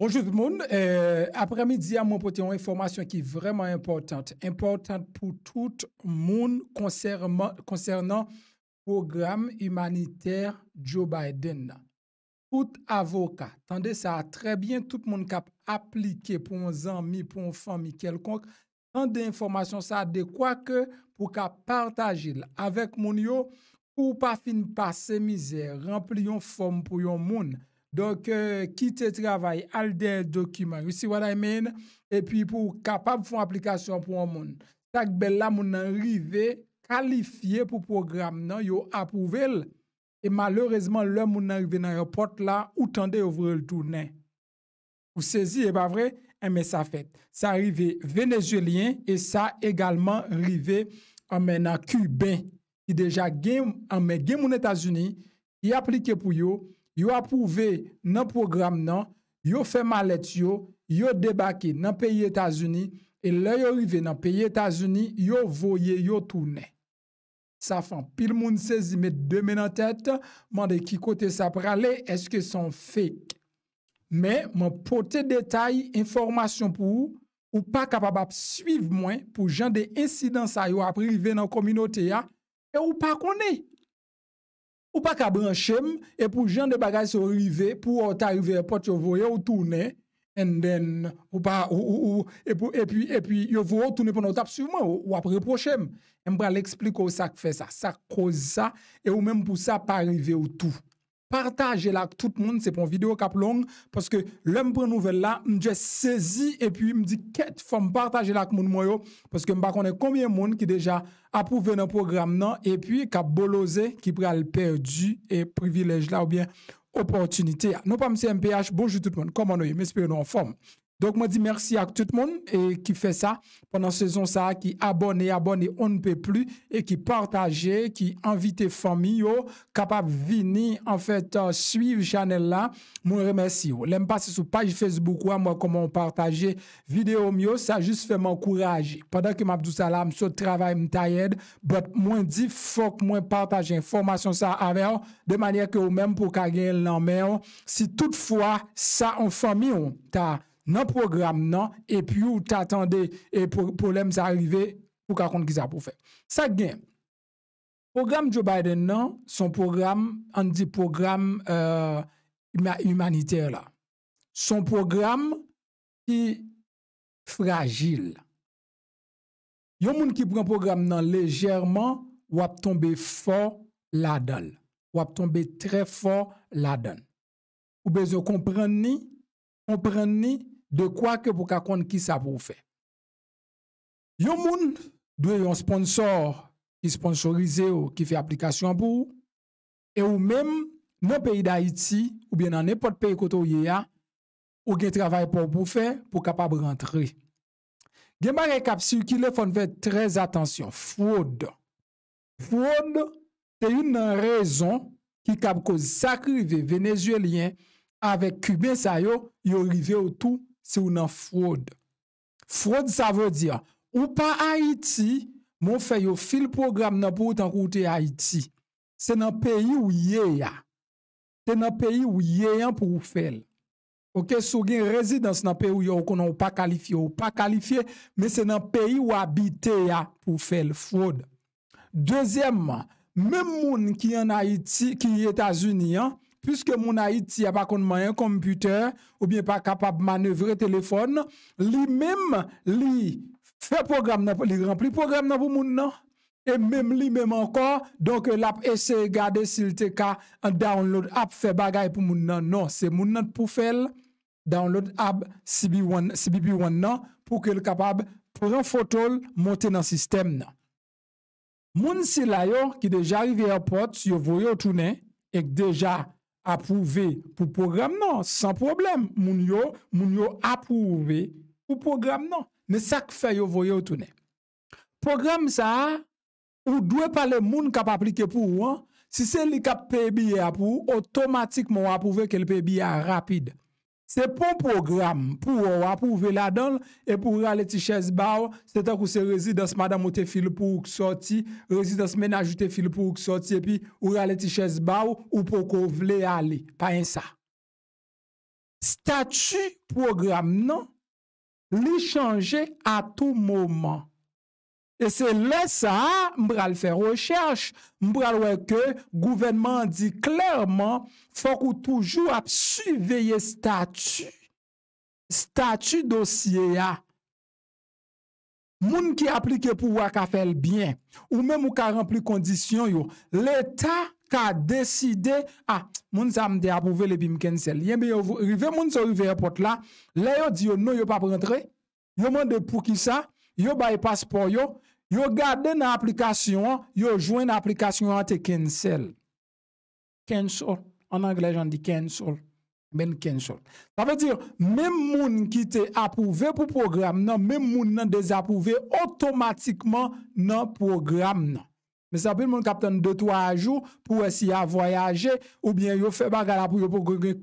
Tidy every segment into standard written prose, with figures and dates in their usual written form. Bonjour tout le monde. Après-midi, à mon porté une information qui est vraiment importante. Importante pour tout le monde concernant le programme humanitaire Joe Biden. Tout avocat, tendez ça très bien, tout le monde qui a appliqué pour un ami, pour une famille quelconque, tendez information ça de quoi que pour qu'à partager avec mon yo pour pas fin passer misère, remplir une forme pour yon monde. Donc, quitter travail, al des documents. You see what I mean? Et puis, pour capable faire application pour un monde. Tak bel la moun arrivé, qualifié pour programme, non, yo approuvé. Et malheureusement, le moun arrivé dans l'aéroport là, ou tendez ouvrir le tourner. Vous saisissez, et pas vrai? Mais ça fait. Ça arrivé vénézuélien, et ça également arrivé en cubain, qui déjà gen moun États-Unis, qui applique pour yo. Yo approuvé dans programme non, yo fait mallette yo débarqué dans pays États-Unis et là yo arrivé dans pays États-Unis, yo voyé yo tourné. Ça fait pile monde saisi met deux mains en tête, mandé qui côté ça praler, est-ce que sont fake. Mais mon porter détail information pour ou pas capable suivre moi pour genre des incidents ça yo arrivé dans communauté ya et ou pas connaît. Ou pas qu'à brancher, et pour gens de bagages sont arrivés, pour t'arriver à porte, voyez, ou tourner, and then, ou pas, et puis, yo vous retournez pour notre absolument, ou après reprocher. Et m'bral expliquer ça que fait ça, ça cause ça, et ou même pour ça, pas arriver au tout. Partagez la tout le monde, c'est pour une vidéo cap longue, parce que l'homme prend nouvelle là, m'je saisi, et puis m'dit, qu'est-ce faut partager la avec moun moyo, parce que m'ba connaît combien de monde qui déjà approuvé dans le programme, non, et puis cap bolosé, qui pral perdu, et privilège là, ou bien, opportunité. Non pas monsieur MPH, bonjour tout le monde, comment nous, m'espérons nous en forme. Donc, moi, dis merci à tout le monde, et qui fait ça, pendant saison ça, qui abonné, on ne peut plus, et qui partage, qui invite famille, capable venir, en fait, suivre channel là, moi, remercie. L'aime passer sur page Facebook, ou moi, comment partager vidéo mieux, ça juste fait m'encourager. Pendant que m'abdou salam, so travail m'taïed, but moi, dit, faut que moi, partage information ça avec, de manière que ou même pour qu'agir l'enmer, si toutefois, ça en famille, ta, non programme non et puis ou t'attendez et problème ça arrivé pour qu'on compte qui ça pour faire ça gain programme Joe Biden non son programme on dit programme humanitaire là son programme qui fragile yon moun qui prend programme non légèrement ou a tomber fort là-dedans ou a tomber très fort là-dedans ou besoin comprendre ni de quoi que pour qu'on qui ça pour faire. Yon moun doit yon sponsor qui sponsorise ou qui fait application pour et ou même dans pays d'Haïti ou bien dans n'importe pays côté a ou gen travail pour faire pour capable rentrer. Gen bagay k'ap circule fon fè très attention fraude. Fraude c'est une raison qui k'ap cause sacrivé vénézuélien avec Cuba, ça yo, yo rive au tout, c'est une fraude. Fraude, ça veut dire, ou pas Haïti, mon fait yo fil programme nan pour autant côté Haïti. C'est dans pays où yé a. C'est dans pays où yé a pour faire. Ok, sou gen résidence dans pays où yo konon ou pas qualifié, mais c'est dans pays où habité a pour faire fraude. Deuxièmement, même moun qui en Haïti, qui États-Unis, puisque mon Haïti n'a pas un computer ou bien pas capable de manœuvrer téléphone, lui-même, lui fait programme, lui remplit programme pour mon nom. Et même lui-même encore, donc l'app essaie de garder s'il te cas un download app fait bagay pour mon nom. Non, c'est mon nom pour faire download app CBP1 non pour que le capable prendre photo, monter dans le système. Mon si la yo qui déjà arrivé à l'aéroport, yo voyo tourner et déjà approuvé pour programme non sans problème moun yo approuvé pour programme non mais ça que fait yo voyez tourner programme ça ou doit parler moun k'ap appliquer pour hein? Si c'est li k'ap paye billet pour automatiquement approuver que le paye billet rapide c'est pour programme pour approuver là-dedans et pour aller ti chaise ba c'est tant que c'est résidence madame ou te fil pour sorti résidence ménage ou te fil pour sorti et puis ou aller ti chaise ba ou pour qu'on vle aller pas ça statut programme non, li changer à tout moment. Et c'est là ça, m'bral faire recherche, m'bral wè que gouvernement dit clairement, faut qu'on toujours ap surveiller statut dossier a. Moun qui applique pour pouvoir ka faire bien ou même ou ka rempli condition yo, l'état ka décider ah moun sa m'de approuver le bim cancel. Yen be rive moun so rive airport là, là yo di yo non yo pas rentrer. Yo mande pour qui ça? Yo bay passeport yo, yo gade nan application, yo joine application an te cancel. Cancel en anglais j'en dit cancel. Ben cancel. Ça veut dire même moun qui te approuvé pour programme nan, même moun nan désapprouvé automatiquement nan programme nan. Mais ça peut moun captain 2-3 jours pour essayer à voyager ou bien yo fait bagala pour yo pour gen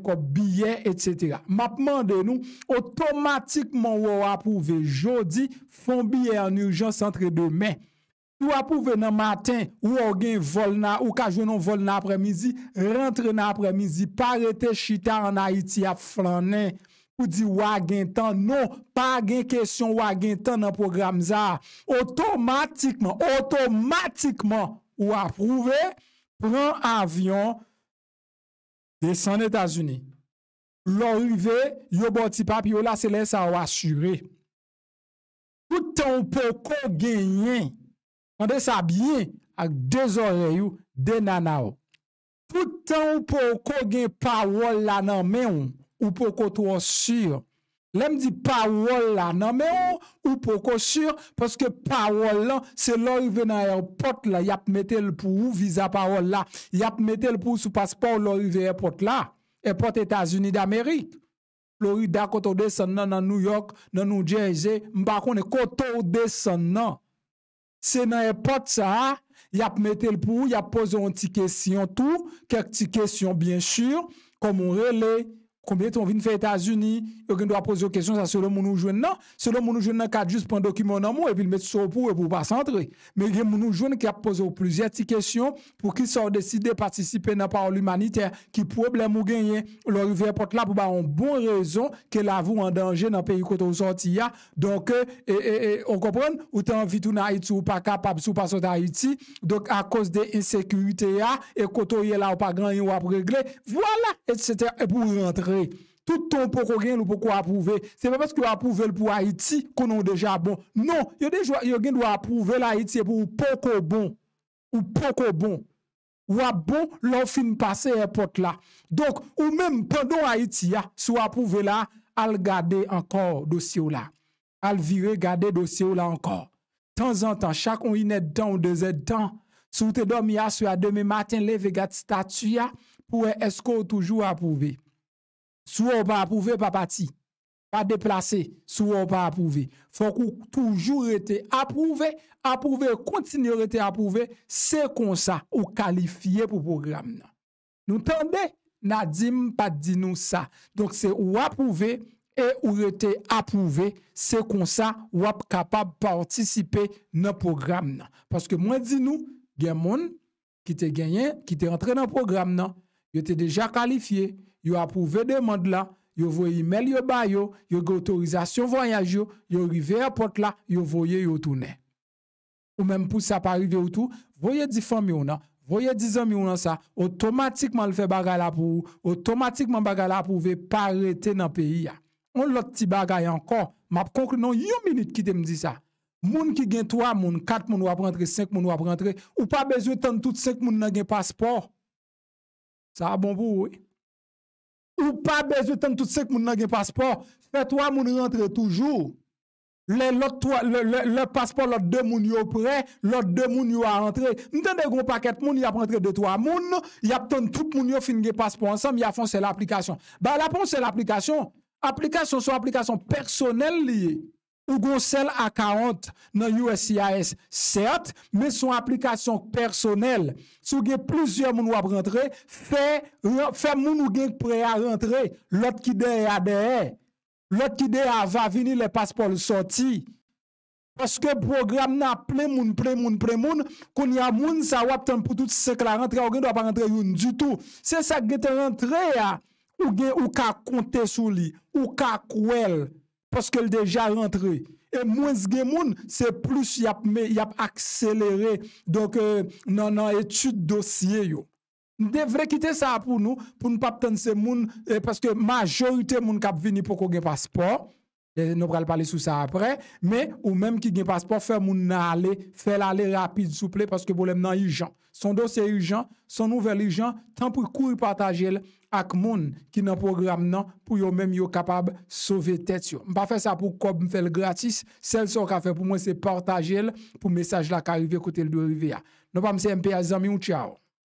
kob billet etc. Maintenant de nous automatiquement ou approuvé jeudi font billet en urgence entre demain. Ou approuvé nan matin ou gen vol na ou ka jwenn vol nan après-midi, rentre nan après-midi, pas rete chita en Haïti a flaner. Ou dit wa gen tan non pas gen question wa gen tan dans programme ça automatiquement ou approuvé prend avion descend aux États-Unis l'arrivée yo bon ti papier là c'est là ça assuré tout temps peut ko gagner on ça bien avec deux oreilles ou des nanao tout temps peut ko gagner parole là nan men ou poko trop sûr. L'aime dit parole là, non mais ou poko sûr, parce que parole là, c'est l'arrivée dans l'aéroport là, y a mette le pour visa parole là, y a mette le pour sous passeport l'arrivée aéroport là, aéroport États-Unis d'Amérique. Floride koto descendant dans New York, dans New Jersey, m'pa konne koto descendant. C'est dans l'aéroport ça, y a mette le pour, y a posé un petit question tout, quelques petites questions bien sûr, comme on relais. Combien de temps vient faire États-Unis? Vous doit poser des questions, ça selon mon nous jeune non. Selon mon nous jeune non, cadre juste prend document en mot et puis le mettre sur pour et pour pas s'entrer. Mais il y a mon nous jeune qui a posé plusieurs petites questions pour qu'ils soient décidés de participer dans parole humanitaire qui problème ou gagner leur rivière porte là pour ba une bonne raison que la vous en danger dans pays côté où sorti ya. Donc on comprend ou t'as envie tout na Haïti ou pas capable sous pas sortir Haïti. Donc à cause de insécurité ya et côté là ou pas grand ou à régler. Voilà etc. et pour rentrer tout ton poko gen ou poko approuver c'est pas parce que approuver le pour Haïti qu'on a déjà bon non yo déjà yo gen doit approuver l'Haïti pour poko bon ou poko bon ou a bon l'on fin passer airport là donc ou même pendant Haïti a sou approuver là al garder encore dossier là al virer garder dossier là encore temps en temps chaque on une heure temps ou deux heures temps si vous te dormi à soir demain matin lever garde statut pour est-ce qu'on toujours approuver. Sou ou pas approuvé, pas parti, pas déplacé, sou ou pas approuvé. Faut qu'on toujours été approuvé, continuer été approuvé, c'est comme ça, ou qualifié pour programme. Nous tendez, Nadim pas dit nous ça. Donc c'est ou approuvé et ou été approuvé, c'est comme ça, ou capable participer dans programme. Nan. Parce que moi dis nous, gen moun qui te gagné, qui te rentré dans programme, nan, yo te déjà qualifié. Yo approuvé demande là, yo voye email yo ba yo, yo ge autorisation voyage yo, yo rive airport là, yo voye yo tourner. Ou même pour ça pas rive ou tout, voye di famille ou nan, voye di zami ou nan ça, automatiquement le fait bagay la pour, automatiquement bagay la approuvé pas arrêter dans pays ya. On l'autre ti bagay encore, m'a conclu non une minute qui te me dit ça. Moun ki gen 3 moun, 4 moun ou ap rentre, 5 moun ou ap rentre, ou pas besoin tant tout 5 moun nan gen passeport. Ça bon pour oui. Ou pas besoin de tout ce que moun nan gen passeport, fait trois moun rentre toujours. Le passeport l'autre deux moun yo prêt, l'autre deux moun yo a rentré. M'tande gros paquet moun y a rentré deux trois moun, y a ton tout moun yo fin gen passeport ensemble, y a foncé l'application. Bah la ponce l'application. Application soit application personnelle liée. Ou gon sel à 40 dans USCIS, certes, mais son application personnelle. Si vous avez plusieurs moun ou ap rentre, fait moun ou gen prêt à rentrer, l'autre qui derrière, l'autre qui derrière va venir le passeport sorti. Parce que programme n'a plein moun, qu'on y a moun, ça wap tan pour tout ce que la rentrée, ou gen doit pas rentrer du tout. C'est ça que vous rentré à. ou ka compter sur lui, ou ka kouel parce que déjà rentré. Et moins de monde, c'est plus y a accéléré donc non étude dossier yo. Devrait quitter ça pour ne pas attendre ces monde parce que majorité monde qui vini pour qu'on gagne passeport. Et nous allons parler sur ça après, mais ou même qui gagne passeport, faire moun aller, faire l'aller rapide souple parce que problème nan urgent. Son dossier urgent, son nouvel urgent, tant pour courir partager avec moun qui nan programme nan pour yo même yo capable sauver tête yo. M'pa faire ça pour comme faire gratis, celle son ka fait pour moi c'est partager pour message là qui arrive côté le doit arriver. Nous pas c'est MPH amis ou ciao.